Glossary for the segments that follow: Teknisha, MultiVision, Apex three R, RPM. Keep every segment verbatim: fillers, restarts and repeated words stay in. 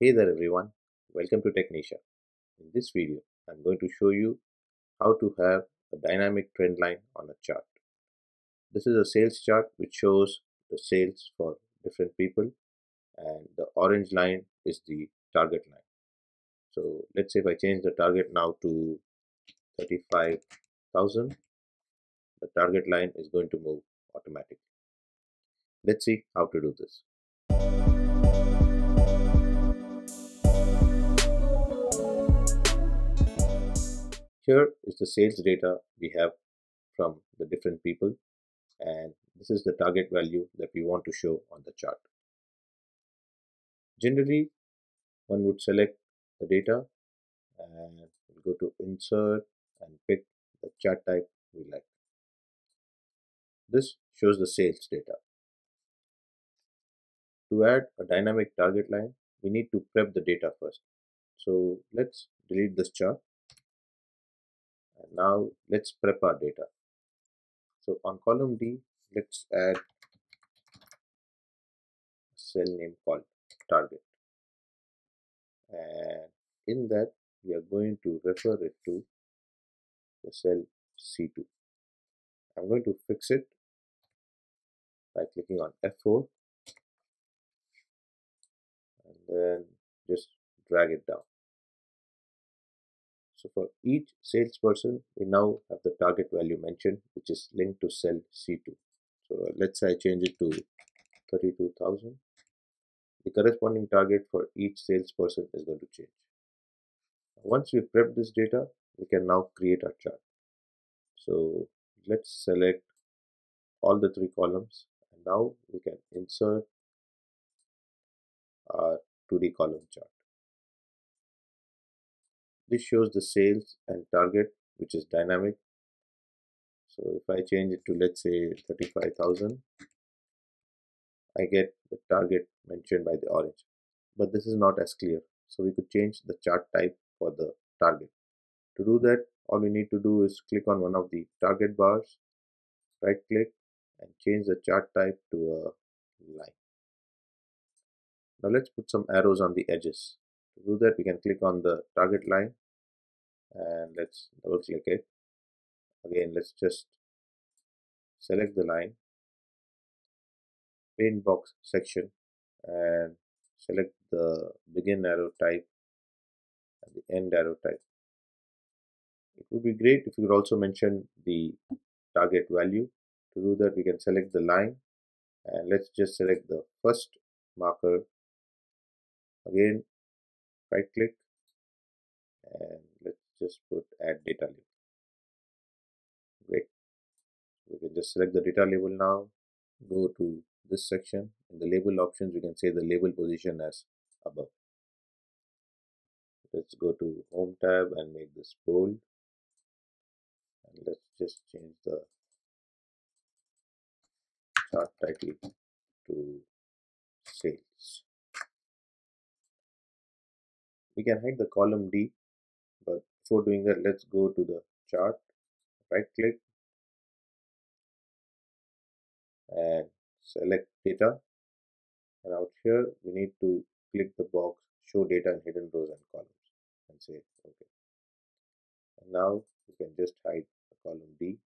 Hey there everyone, welcome to Teknisha. In this video, I'm going to show you how to have a dynamic trend line on a chart. This is a sales chart which shows the sales for different people, and the orange line is the target line. So let's say if I change the target now to thirty-five thousand, the target line is going to move automatically. Let's see how to do this. Here is the sales data we have from the different people, and this is the target value that we want to show on the chart. Generally, one would select the data and go to insert and pick the chart type we like. This shows the sales data. To add a dynamic target line, we need to prep the data first. So let's delete this chart. Now let's prep our data. So on column D, let's add a cell name called target, and in that we are going to refer it to the cell C two. I'm going to fix it by clicking on F four and then just drag it down. So for each salesperson, we now have the target value mentioned, which is linked to cell C two. So let's say I change it to thirty-two thousand. The corresponding target for each salesperson is going to change. Once we prep this data, we can now create our chart. So let's select all the three columns, and now we can insert our two D column chart. This shows the sales and target, which is dynamic. So if I change it to, let's say, thirty-five thousand, I get the target mentioned by the orange, but this is not as clear. So we could change the chart type for the target. To do that, all we need to do is click on one of the target bars, right click, and change the chart type to a line. Now let's put some arrows on the edges. To do that, we can click on the target line and let's double click it. Again, let's just select the line, paint box section, and select the begin arrow type and the end arrow type. It would be great if you could also mention the target value. To do that, we can select the line and let's just select the first marker. Again, right click and let's just put add data label. Great. We can just select the data label now. Go to this section. In the label options, we can say the label position as above. Let's go to Home tab and make this bold. And let's just change the chart title to sales. We can hide the column D, but before doing that, let's go to the chart, right click and select data, and out here we need to click the box show data in hidden rows and columns and say OK. And now we can just hide the column D.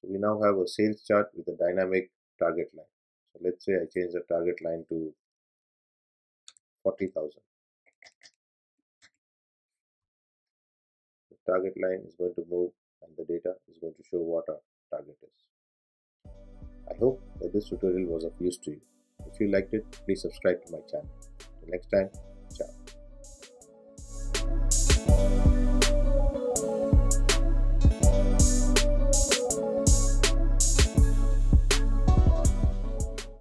So we now have a sales chart with a dynamic target line. So let's say I change the target line to forty thousand. The target line is going to move and the data is going to show what our target is. I hope that this tutorial was of use to you. If you liked it, please subscribe to my channel. Till next time, ciao.